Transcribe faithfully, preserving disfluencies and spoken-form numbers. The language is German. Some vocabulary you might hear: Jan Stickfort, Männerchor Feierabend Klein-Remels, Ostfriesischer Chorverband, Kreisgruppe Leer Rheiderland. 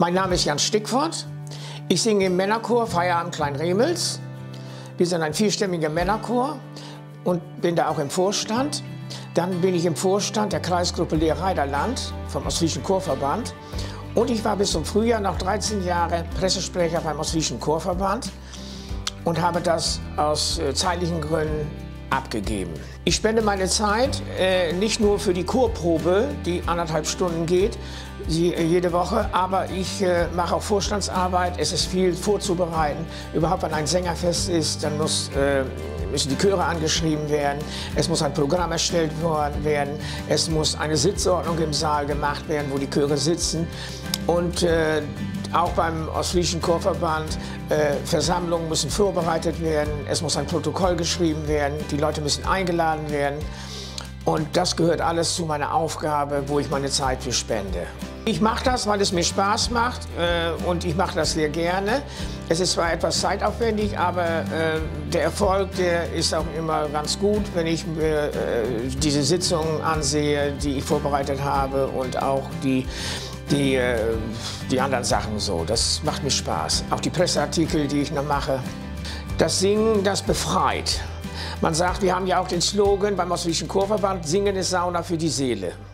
Mein Name ist Jan Stickfort. Ich singe im Männerchor Feierabend Klein-Remels. Wir sind ein vierstimmiger Männerchor und bin da auch im Vorstand. Dann bin ich im Vorstand der Kreisgruppe Leer Rheiderland vom Ostfriesischen Chorverband. Und ich war bis zum Frühjahr noch dreizehn Jahre Pressesprecher beim Ostfriesischen Chorverband und habe das aus zeitlichen Gründen abgegeben. Ich spende meine Zeit äh, nicht nur für die Chorprobe, die anderthalb Stunden geht, die, äh, jede Woche, aber ich äh, mache auch Vorstandsarbeit. Es ist viel vorzubereiten. Überhaupt, wenn ein Sängerfest ist, dann muss, äh, müssen die Chöre angeschrieben werden. Es muss ein Programm erstellt worden werden. Es muss eine Sitzordnung im Saal gemacht werden, wo die Chöre sitzen. Und äh, auch beim Ostfriesischen Chorverband, äh, Versammlungen müssen vorbereitet werden, es muss ein Protokoll geschrieben werden, die Leute müssen eingeladen werden. Und das gehört alles zu meiner Aufgabe, wo ich meine Zeit für spende. Ich mache das, weil es mir Spaß macht äh, und ich mache das sehr gerne. Es ist zwar etwas zeitaufwendig, aber äh, der Erfolg, der ist auch immer ganz gut, wenn ich mir äh, diese Sitzungen ansehe, die ich vorbereitet habe und auch die Die, die anderen Sachen so. Das macht mir Spaß. Auch die Presseartikel, die ich noch mache. Das Singen, das befreit. Man sagt, wir haben ja auch den Slogan beim Ostfriesischen Chorverband, Singen ist Sauna für die Seele.